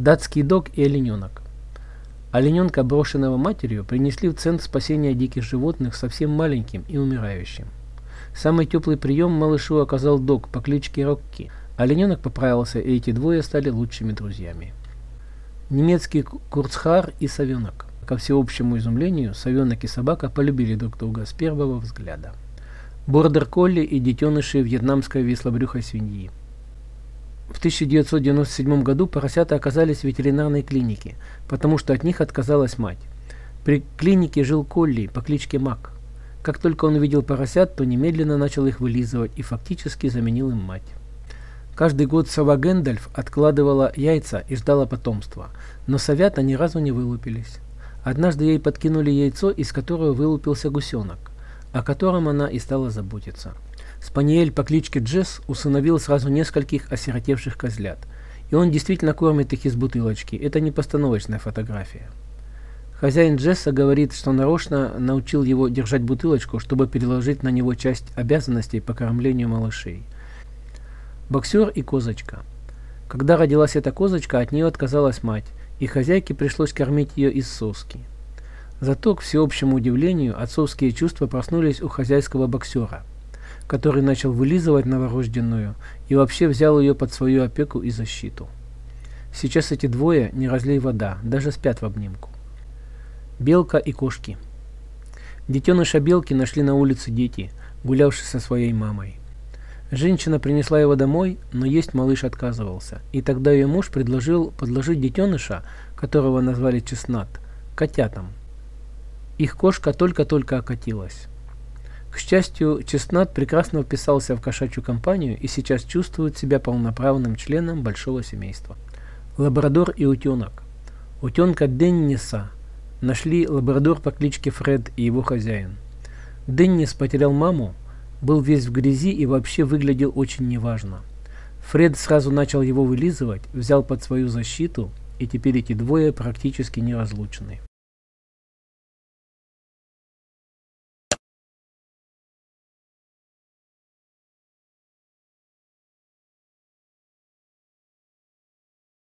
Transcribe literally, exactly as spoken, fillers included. Датский дог и олененок. Олененка, брошенного матерью, принесли в центр спасения диких животных совсем маленьким и умирающим. Самый теплый прием малышу оказал дог по кличке Рокки. Олененок поправился, и эти двое стали лучшими друзьями. Немецкий курцхар и совенок. Ко всеобщему изумлению, совенок и собака полюбили друг друга с первого взгляда. Бордер-колли и детеныши вьетнамской вислобрюхой свиньи. В тысяча девятьсот девяносто седьмом году поросята оказались в ветеринарной клинике, потому что от них отказалась мать. При клинике жил колли по кличке Мак. Как только он увидел поросят, то немедленно начал их вылизывать и фактически заменил им мать. Каждый год сова Гэндальф откладывала яйца и ждала потомства, но совята ни разу не вылупились. Однажды ей подкинули яйцо, из которого вылупился гусенок, о котором она и стала заботиться. Спаниель по кличке Джесс усыновил сразу нескольких осиротевших козлят, и он действительно кормит их из бутылочки, это не постановочная фотография. Хозяин Джесса говорит, что нарочно научил его держать бутылочку, чтобы переложить на него часть обязанностей по кормлению малышей. Боксер и козочка. Когда родилась эта козочка, от нее отказалась мать, и хозяйке пришлось кормить ее из соски. Зато, к всеобщему удивлению, отцовские чувства проснулись у хозяйского боксера, который начал вылизывать новорожденную и вообще взял ее под свою опеку и защиту. Сейчас эти двое не разлей вода, даже спят в обнимку. Белка и кошки. Детеныша белки нашли на улице дети, гулявшие со своей мамой. Женщина принесла его домой, но есть малыш отказывался, и тогда ее муж предложил подложить детеныша, которого назвали Чеснат, котятам. Их кошка только-только окатилась. К счастью, Чеснат прекрасно вписался в кошачью компанию и сейчас чувствует себя полноправным членом большого семейства. Лабрадор и утенок. Утенка Денниса нашли лабрадор по кличке Фред и его хозяин. Деннис потерял маму, был весь в грязи и вообще выглядел очень неважно. Фред сразу начал его вылизывать, взял под свою защиту, и теперь эти двое практически неразлучны.